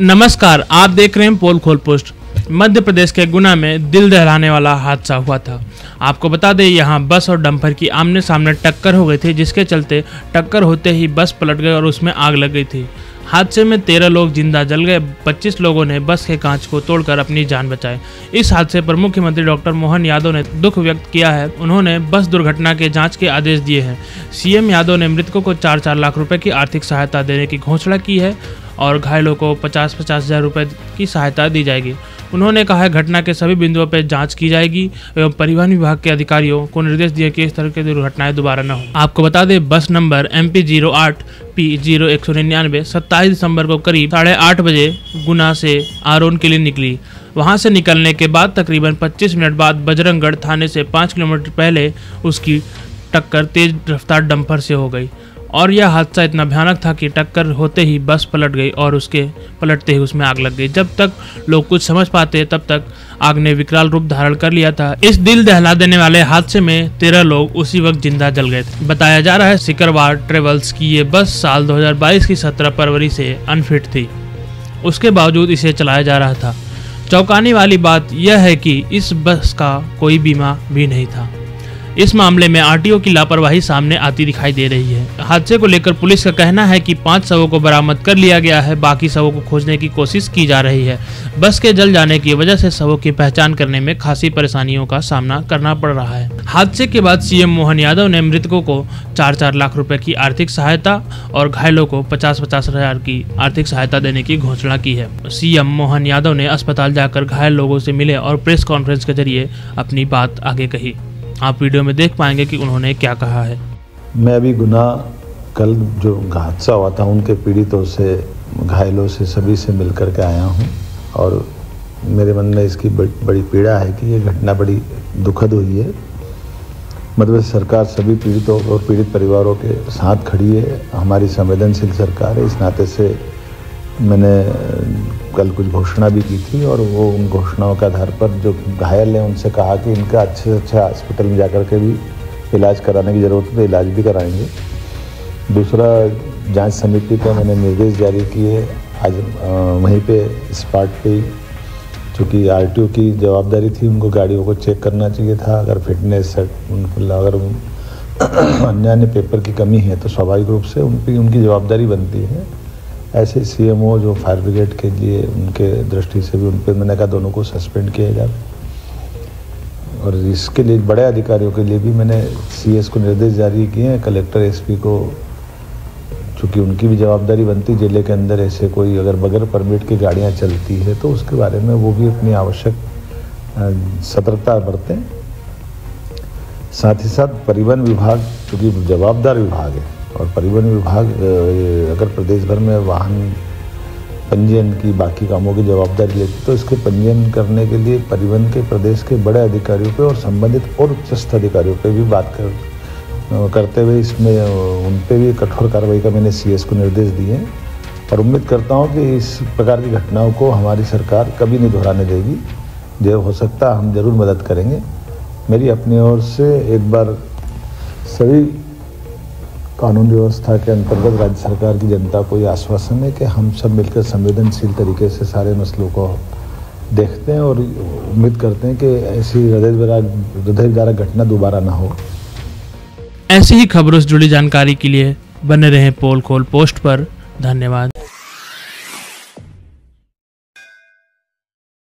नमस्कार, आप देख रहे हैं पोल खोल पोस्ट। मध्य प्रदेश के गुना में दिल दहलाने वाला हादसा हुआ था। आपको बता दें, यहाँ बस और डंपर की आमने सामने टक्कर हो गई थी, जिसके चलते टक्कर होते ही बस पलट गई और उसमें आग लग गई थी। हादसे में 13 लोग जिंदा जल गए, 25 लोगों ने बस के कांच को तोड़कर अपनी जान बचाई। इस हादसे पर मुख्यमंत्री डॉक्टर मोहन यादव ने दुख व्यक्त किया है। उन्होंने बस दुर्घटना के जांच के आदेश दिए हैं। सीएम यादव ने मृतकों को 4-4 लाख रुपए की आर्थिक सहायता देने की घोषणा की है और घायलों को 50-50 हज़ार रुपये की सहायता दी जाएगी। उन्होंने कहा है, घटना के सभी बिंदुओं पर जांच की जाएगी एवं परिवहन विभाग के अधिकारियों को निर्देश दिए कि इस तरह की दुर्घटनाएं दोबारा न हो। आपको बता दें, बस नंबर MP08P0199 27 दिसंबर को करीब 8:30 बजे गुना से आरोन के लिए निकली। वहां से निकलने के बाद तकरीबन 25 मिनट बाद बजरंगगढ़ थाने से 5 किलोमीटर पहले उसकी टक्कर तेज रफ्तार डंपर से हो गई और यह हादसा इतना भयानक था कि टक्कर होते ही बस पलट गई और उसके पलटते ही उसमें आग लग गई। जब तक लोग कुछ समझ पाते तब तक आग ने विकराल रूप धारण कर लिया था। इस दिल दहला देने वाले हादसे में 13 लोग उसी वक्त जिंदा जल गए थे। बताया जा रहा है, सिकरवार ट्रेवल्स की ये बस साल 2022 की 17 फरवरी से अनफिट थी, उसके बावजूद इसे चलाया जा रहा था। चौंकाने वाली बात यह है कि इस बस का कोई बीमा भी नहीं था। इस मामले में RTO की लापरवाही सामने आती दिखाई दे रही है। हादसे को लेकर पुलिस का कहना है कि 5 शवों को बरामद कर लिया गया है, बाकी शवों को खोजने की कोशिश की जा रही है। बस के जल जाने की वजह से शवों की पहचान करने में खासी परेशानियों का सामना करना पड़ रहा है। हादसे के बाद सीएम मोहन यादव ने मृतकों को 4-4 लाख रुपए की आर्थिक सहायता और घायलों को 50-50 हज़ार की आर्थिक सहायता देने की घोषणा की है। सीएम मोहन यादव ने अस्पताल जाकर घायल लोगों से मिले और प्रेस कॉन्फ्रेंस के जरिए अपनी बात आगे कही। आप वीडियो में देख पाएंगे कि उन्होंने क्या कहा है। मैं अभी गुना कल जो हादसा हुआ था उनके पीड़ितों से, घायलों से, सभी से मिल कर के आया हूँ और मेरे मन में इसकी बड़ी पीड़ा है कि ये घटना बड़ी दुखद हुई है। मतलब सरकार सभी पीड़ितों और पीड़ित परिवारों के साथ खड़ी है, हमारी संवेदनशील सरकार है। इस नाते से मैंने कल कुछ घोषणा भी की थी और वो उन घोषणाओं के आधार पर जो घायल हैं उनसे कहा कि इनका अच्छे से अच्छा हॉस्पिटल में जाकर के भी इलाज कराने की ज़रूरत है तो इलाज भी कराएंगे। दूसरा, जांच समिति को मैंने निर्देश जारी किए। आज वहीं पे स्पॉट पे, चूँकि RTO की जवाबदारी थी, उनको गाड़ियों को चेक करना चाहिए था। अगर फिटनेस, अगर अन्य पेपर की कमी है तो स्वाभाविक रूप से उनकी जवाबदारी बनती है। ऐसे CMO जो फायर ब्रिगेड के लिए, उनके दृष्टि से भी उन पर मैंने कहा दोनों को सस्पेंड किया जाए। और इसके लिए बड़े अधिकारियों के लिए भी मैंने CS को निर्देश जारी किए हैं। कलेक्टर SP को, चूँकि उनकी भी जवाबदारी बनती जिले के अंदर ऐसे कोई अगर बगैर परमिट की गाड़ियां चलती है तो उसके बारे में वो भी अपनी आवश्यक सतर्कता बरतें। साथ ही साथ परिवहन विभाग चूँकि जवाबदार विभाग है और परिवहन विभाग अगर प्रदेश भर में वाहन पंजीयन की बाकी कामों की जवाबदारी लेती तो इसके पंजीयन करने के लिए परिवहन के प्रदेश के बड़े अधिकारियों पे और संबंधित और उच्चस्थ अधिकारियों पे भी बात करते हुए इसमें उन पे भी कठोर कार्रवाई का मैंने CS को निर्देश दिए हैं और उम्मीद करता हूँ कि इस प्रकार की घटनाओं को हमारी सरकार कभी नहीं दोहराने देगी। जो हो सकता हम जरूर मदद करेंगे। मेरी अपनी ओर से एक बार सभी कानून व्यवस्था के अंतर्गत राज्य सरकार की जनता को ये आश्वासन है कि हम सब मिलकर संवेदनशील तरीके से सारे मसलों को देखते हैं और उम्मीद करते हैं कि ऐसी हृदयविदारक घटना दोबारा ना हो। ऐसी ही खबरों से जुड़ी जानकारी के लिए बने रहें पोल खोल पोस्ट पर। धन्यवाद।